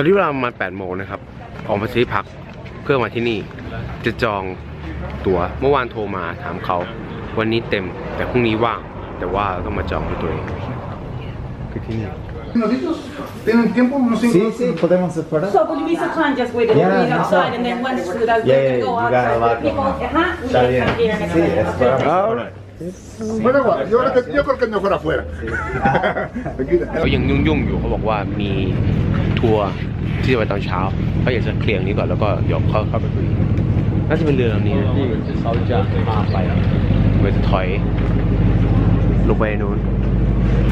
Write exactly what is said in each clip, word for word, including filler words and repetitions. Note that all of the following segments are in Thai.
ตอนนี้เวลาประมาณแปดโมงนะครับออกมาซื้อพักเพื่อมาที่นี่จะจองตั๋วเมื่อวานโทรมาถามเขาวันนี้เต็มแต่พรุ่งนี้ว่างแต่ว่าต้องมาจองด้วยตัวเองคือที่นี่Tienen tiempo unos cinco minutos. Sí, sí, podemos esperar. So would you be so kind just wait and wait outside and then once food as we can go outside. People, ajá, y están here. Sí, esperamos. Bueno, yo creo que es mejor afuera. เขายังยุ่งๆอยู่เขาบอกว่ามีทัวร์ที่จะไปตอนเช้าเขาอยากจะเคลียร์นี้ก่อนแล้วก็ยกเข้าไปคุยน่าจะเป็นเรือลำนี้ที่เขาจะพาไปไปจะถอยลงไปนู้น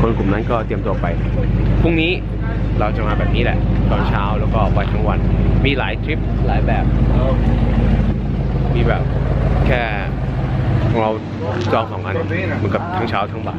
คนกลุ่มนั้นก็เตรียมตัวไปพรุ่งนี้เราจะมาแบบนี้แหละตอนเช้าแล้วก็ไปทั้งวันมีหลายทริปหลายแบบมีแบบแค่ของเราจองสองอันเหมือนกับทั้งเช้าทั้งบ่าย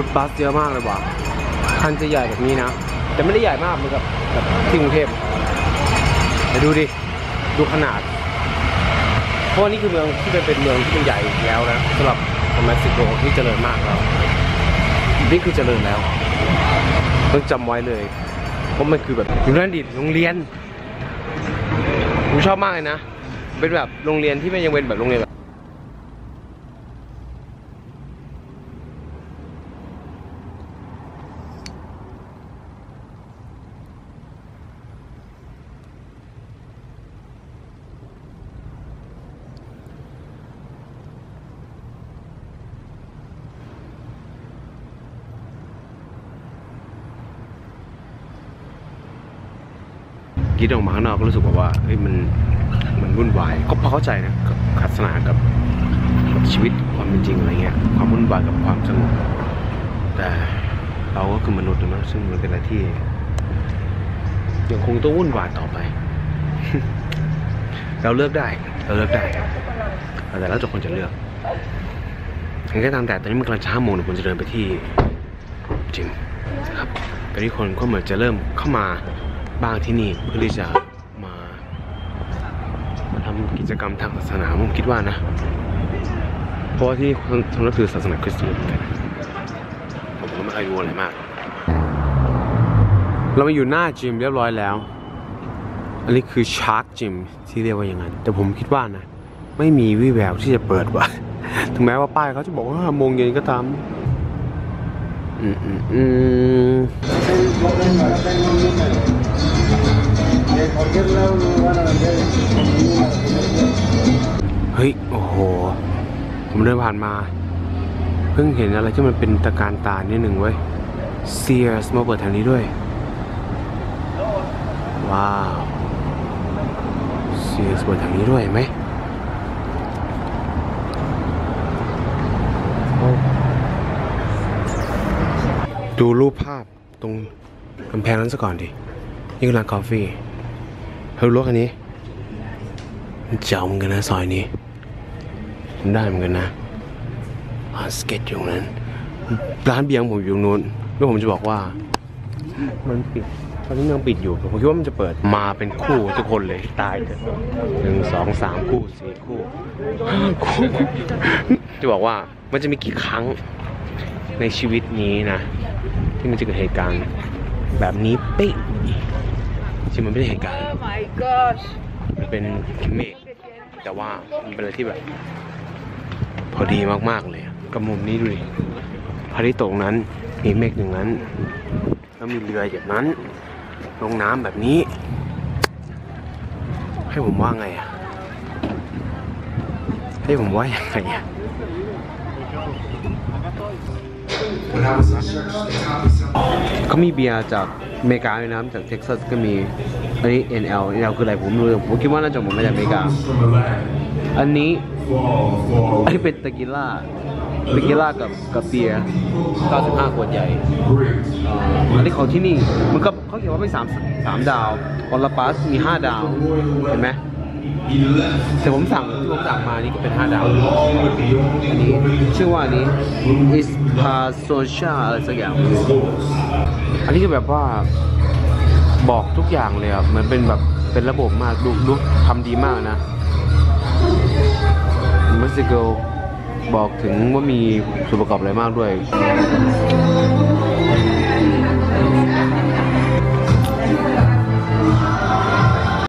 รถบัสเยอะมากเลยว่ะคันจะใหญ่แบบนี้นะแต่ไม่ได้ใหญ่มากเหมือนกับที่กรุงเทพแต่ดูดิดูขนาดเพราะนี่คือเมืองที่เป็นเป็นเมืองที่เป็นใหญ่แล้วนะสำหรับประมาณสิบโลที่เจริญมากแล้วนี่คือเจริญแล้วต้องจำไว้เลยเพราะมันคือแบบอยู่ในอดีตโรงเรียนผมชอบมากเลยนะเป็นแบบโรงเรียนที่ไม่ยังเป็นแบบโรงเรียนกินออกมาข้างนอกก็รู้สึกแบบว่าเฮ้ยมันมันวุ่นวายก็พอเข้าใจนะขัดสนานกับชีวิตความเป็นจริงอะไรเงี้ยความวุ่นวายกับความสงบแต่เราก็คือมนุษย์นะซึ่งมันเป็นอะไรที่ยังคงต้องวุ่นวายต่อไป เราเลือกได้เราเลือกได้แต่แล้วแต่คนจะเลือกอย่างไรก็ตามแต่ตอนนี้มันกำลังจะห้าโมงคนจะเดินไปที่จริงครับตอนนี้คนก็เหมือนจะเริ่มเข้ามาบ้างที่นี่เพื่อที่จะมามาทำกิจกรรมทางศาสนาผมคิดว่านะเพราะที่คนนับถือศาสนาคริสต์ผมก็ไม่เคยรู้อะไรมากเรามาอยู่หน้าจิมเรียบร้อยแล้วอันนี้คือชาร์กจิมที่เรียกว่าอย่างนั้นแต่ผมคิดว่านะไม่มีวี่แววที่จะเปิดว่ะถึงแม้ว่าป้ายเขาจะบอกว่าห้าโมงเย็นก็ตามอืมอืมอืมเฮ้ยโอ้โหผมเดินผ่านมาเพิ่งเห็นอะไรที่มันเป็นตะการตานิดหนึ่งเว้ยเซียร์สมาเปิดทางนี้ด้วยว้าวเซียร์สเปิดทางนี้ด้วยไหมดูรูปภาพตรงกำแพงนั้นซะก่อนดินี่คือร้านกาแฟเฮ้ยรถคันนี้เจ๋งกันนะซอยนี้ได้เหมือนกันนะร้านสเก็ตอยู่นั้นร้านเบียร์ผมอยู่นู้นแล้วผมจะบอกว่า มันปิดตอนนี้ยังปิดอยู่ผมคิดว่ามันจะเปิดมาเป็นคู่ทุกคนเลยตายเลยหนึ่งสองสามคู่สี่คู่ห้าคู่จะบอกว่ามันจะมีกี่ครั้งในชีวิตนี้นะที่มันจะเกิดเหตุการณ์แบบนี้เป๊ะจริงมันไม่ได้เหตุการณ์มันเป็นเมฆแต่ว่ามันเป็นอะไรที่แบบพอดีมากๆเลยกับมุมนี้ดูดิพระอาทิตย์ตกนั้นมีเมฆอย่างนั้นแล้วมีเรืออย่างนั้นลงน้ำแบบนี้ให้ผมว่าไงอ่ะให้ผมว่ายังไงอ่ะเขามีเบียร์จากอเมริกาเลยนะจากเท็กซัสก็มีอันนี้ เอ็น แอล เอ็น แอล คืออะไรผมไม่รู้ผมคิดว่าน่าจะมาจากอเมริกาอันนี้อันนี้เป็นเตกิล่าเตกิล่ากับกับเบียร์เก้าสิบห้าขวดใหญ่อันนี้ของที่นี่มันก็เขาเขียนว่าไม่สาม สามดาวออลลาปัสมีห้าดาวเห็นไหมแต่ผมสั่งที่ผมสั่งมานี่ก็เป็นห้าดาวอันนี้ชื่อว่านี้ is pasocha อะไรสักอย่างอันนี้คือแบบว่าบอกทุกอย่างเลยครับมันเป็นแบบเป็นระบบมากดูดูทำดีมากนะเม็กซิโกบอกถึงว่ามีส่วนประกอบอะไรมากด้วย